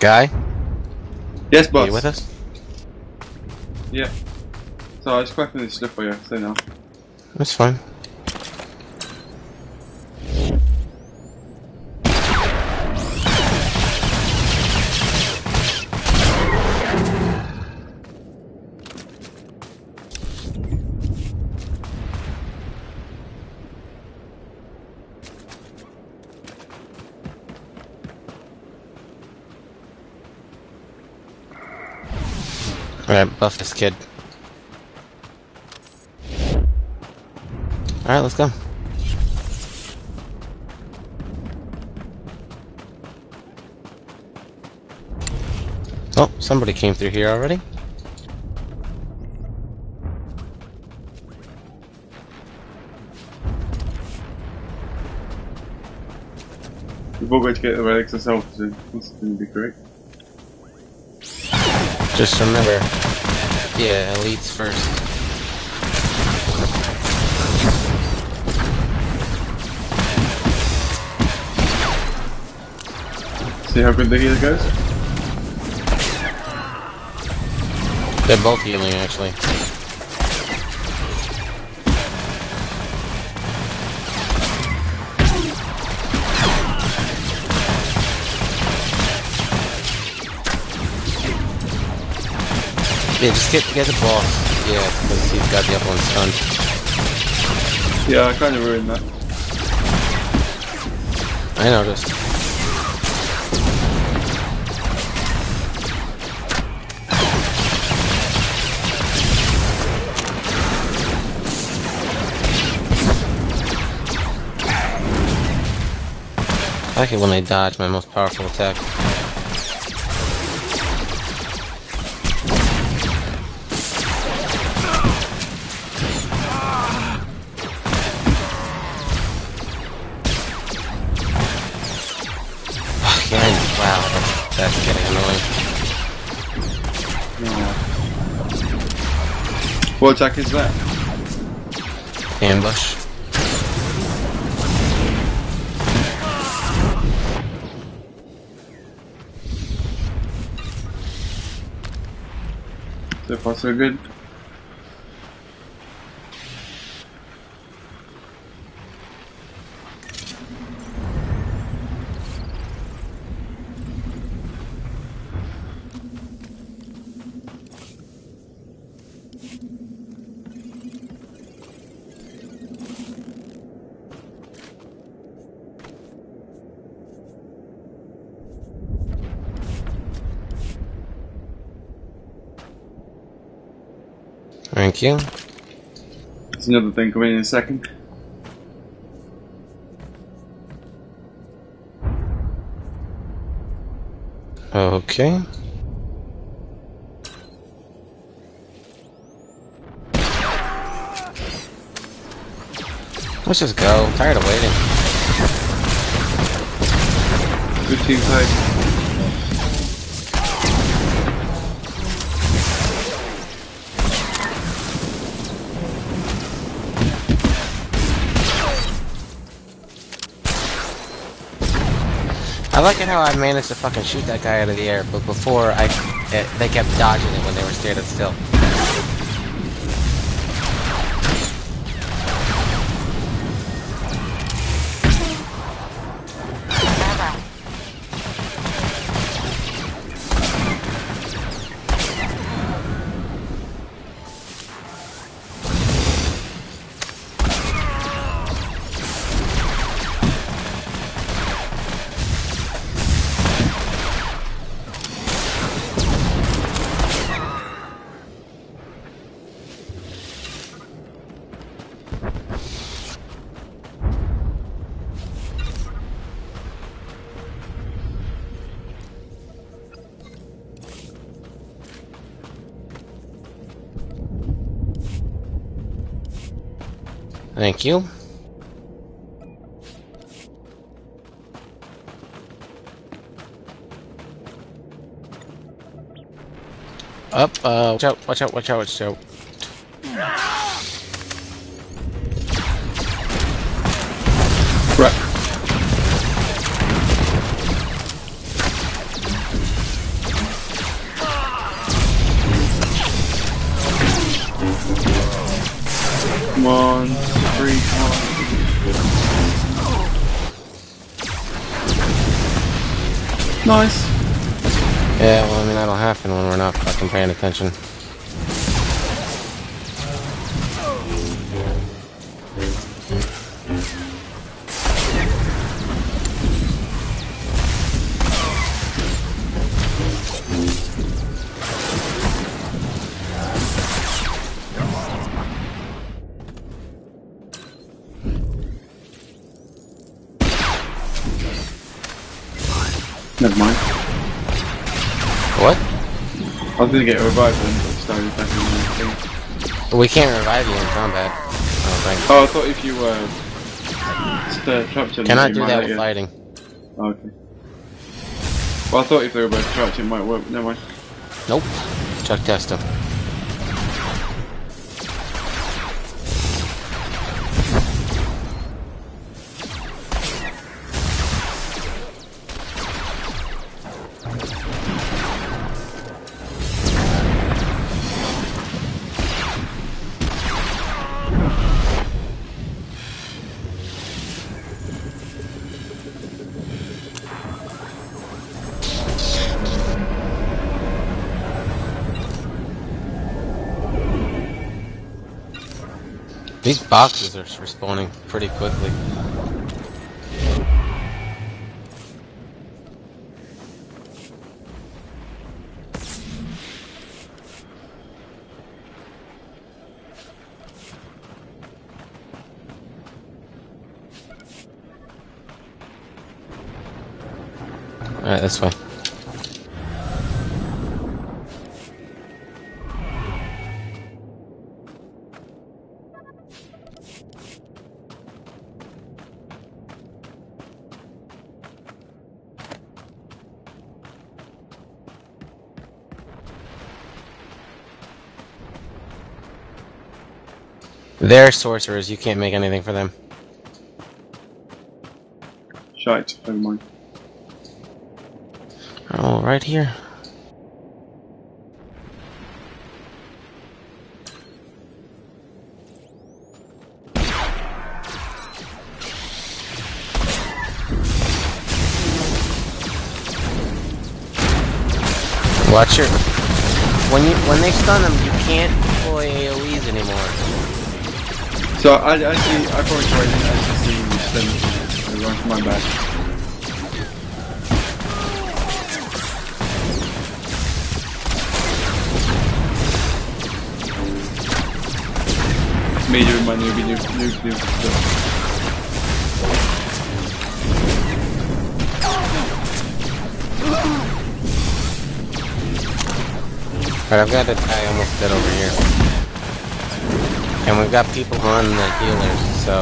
Guy? Yes, boss. Are you with us? Yeah. So I was collecting this stuff for you, so no. That's fine. Alright, buff this kid. Alright, let's go. Oh, somebody came through here already. We're both going to get the relics ourselves, so this is going to be great. Just remember, yeah, elites first. See how good the healer goes? They're both healing, actually. Yeah, just get the boss. Yeah, because he's got the upper one stunned. Yeah, I kind of ruined that. I noticed. I like it when I dodge my most powerful attack. That's getting annoying. Yeah. What attack is that? Ambush. So far so good. Thank you. There's another thing coming in a second. Okay. Let's just go. I'm tired of waiting. Good team play. I like it how I managed to fucking shoot that guy out of the air, but before they kept dodging it when they were standing still. Thank you. Up, watch out, watch out, watch out, watch out. Right. Come on. Nice. Yeah, well, I mean, that'll happen when we're not fucking paying attention. Never mind. What? I was gonna get revived then, but started back in the thing. We can't revive you in combat. Oh, I thought if you trapped in... Cannot do that with fighting. Oh, okay. Well, I thought if they were both trapped it might work. Never mind. Nope. Chuck test him. These boxes are respawning pretty quickly. Alright, this way. They're sorcerers, you can't make anything for them. Shite, never mind. Oh, right here. Watch your... When they stun them, you can't deploy AoEs anymore. So I probably tried to actually see which thing was my bad. It's me doing my newbie stuff. Alright, I've got a guy almost dead over here. And we've got people on the healers, so...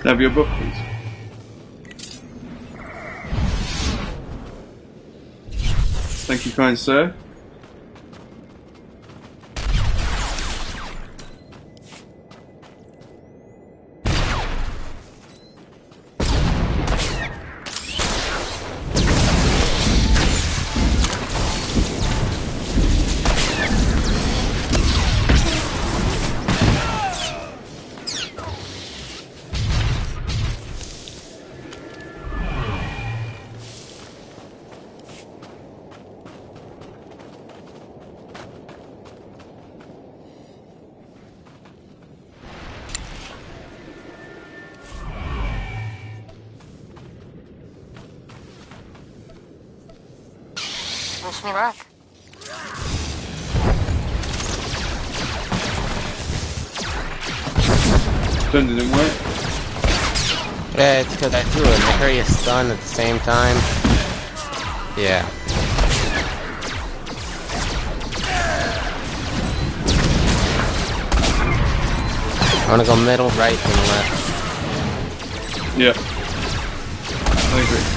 Can I have your book, please? Thank you, kind sir. Wish me luck. stun didn't work? Yeah, it's because I threw a various stun at the same time. Yeah. I wanna go middle, right, and left. Yeah. I agree.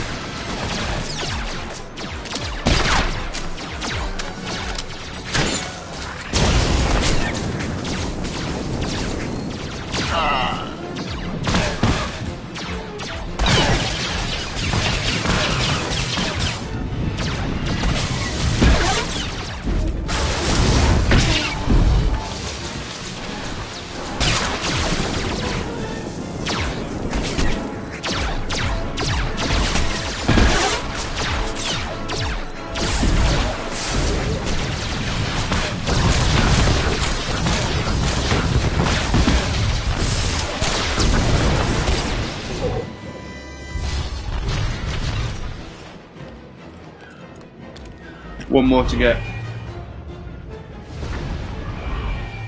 One more to get.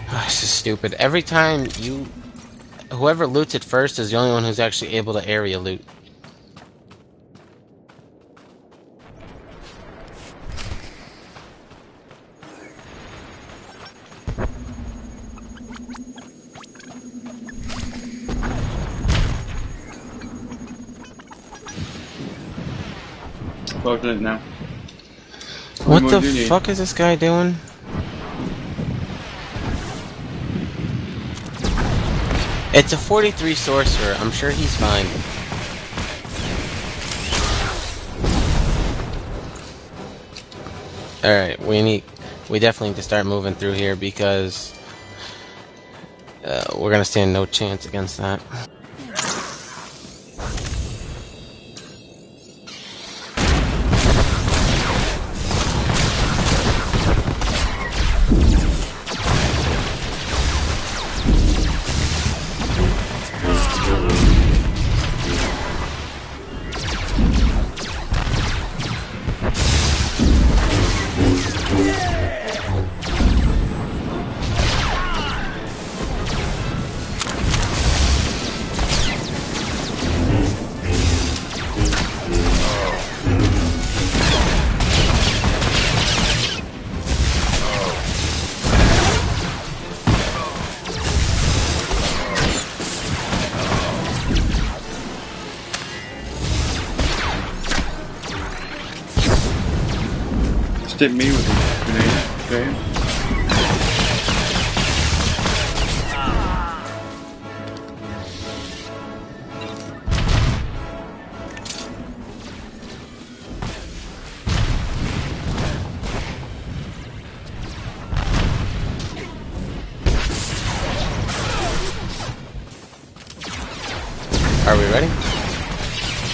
Oh, this is stupid. Every time you... Whoever loots it first is the only one who's actually able to area loot. I've done it now. What the fuck is this guy doing? It's a 43 sorcerer. I'm sure he's fine. Alright, we definitely need to start moving through here because we're gonna stand no chance against that. Hit me with a grenade, okay? Are we ready?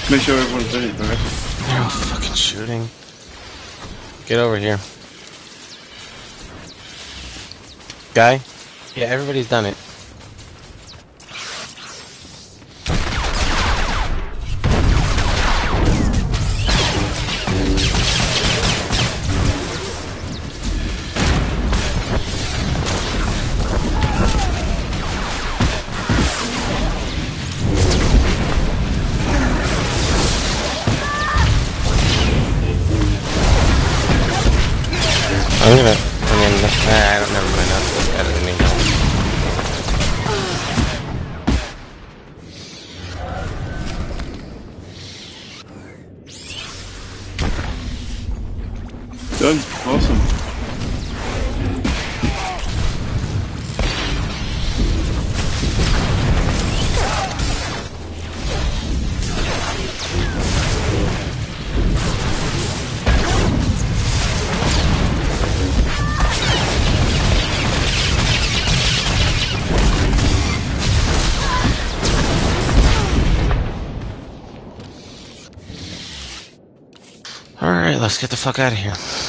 Make sure everyone's ready, right? They're all fucking shooting. Get over here. Guy? Yeah, everybody's done it. I'm gonna... I don't never mind. I'll just edit it and go. Done. Awesome. Alright, let's get the fuck out of here.